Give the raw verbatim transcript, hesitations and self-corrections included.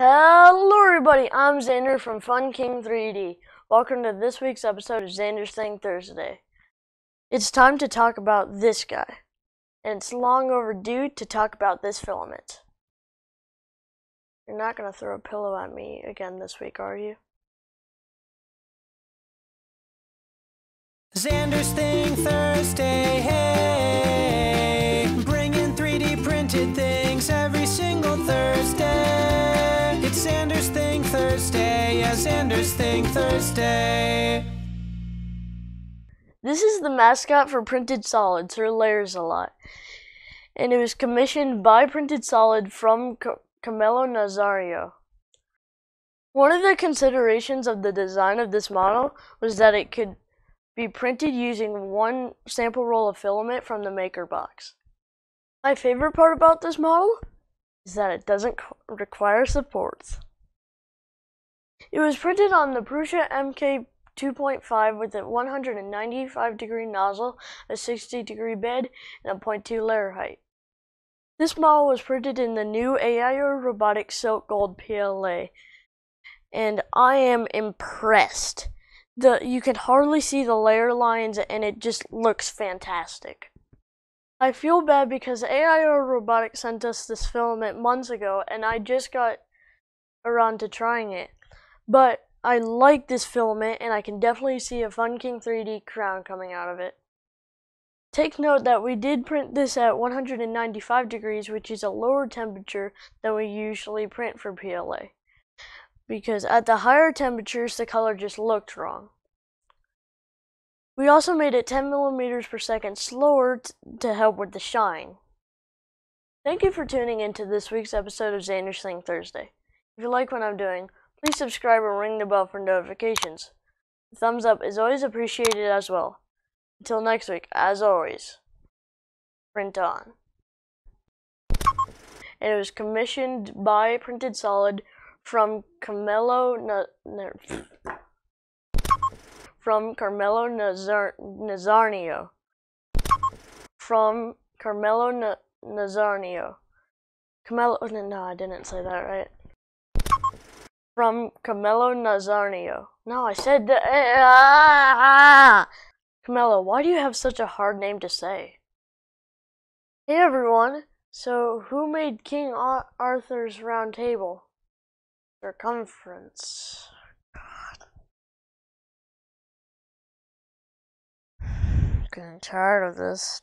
Hello everybody, I'm Xander from Fun King three D. Welcome to this week's episode of Xander's Thing Thursday. It's time to talk about this guy, and it's long overdue to talk about this filament. You're not going to throw a pillow at me again this week, are you? Xander's Thing Thursday, hey! Bringing three D printed things every single Thursday. It's Xander's Thing Thursday, yeah, Xander's Thing Thursday. This is the mascot for Printed Solid, Sir Layersalot, and it was commissioned by Printed Solid from Carmelo Nazario. One of the considerations of the design of this model was that it could be printed using one sample roll of filament from the maker box. My favorite part about this model is that it doesn't require supports. It was printed on the Prusa M K two point five with a one hundred ninety-five degree nozzle, a sixty degree bed, and a zero point two layer height. This model was printed in the new A I O Robotics Silk Gold P L A, and I am impressed. The, you can hardly see the layer lines and it just looks fantastic. I feel bad because A I O Robotics sent us this filament months ago and I just got around to trying it. But I like this filament and I can definitely see a Fun King three D crown coming out of it. Take note that we did print this at one hundred ninety-five degrees, which is a lower temperature than we usually print for P L A. Because at the higher temperatures the color just looked wrong. We also made it ten millimeters per second slower t to help with the shine. Thank you for tuning in to this week's episode of Xander's Thing Thursday. If you like what I'm doing, please subscribe and ring the bell for notifications. A thumbs up is always appreciated as well. Until next week, as always, print on. And it was commissioned by Printed Solid from Carmelo Na Na From Carmelo Nazar Nazarnio. From Carmelo Na Nazarnio. Carmelo. No, I didn't say that right. From Carmelo Nazarnio. No, I said that. Ah! Carmelo, why do you have such a hard name to say? Hey everyone. So, who made King Arthur's Round Table? Circumference. I'm tired of this.